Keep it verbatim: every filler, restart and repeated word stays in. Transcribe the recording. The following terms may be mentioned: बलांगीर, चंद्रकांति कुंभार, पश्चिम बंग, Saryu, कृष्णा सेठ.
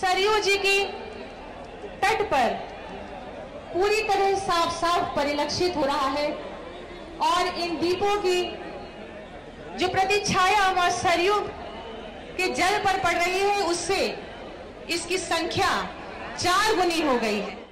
सरयू जी की तट पर पूरी तरह साफ साफ परिलक्षित हो रहा है और इन दीपों की जो प्रतिछाया व सरयू के जल पर पड़ रही है उससे इसकी संख्या चार गुनी हो गई है।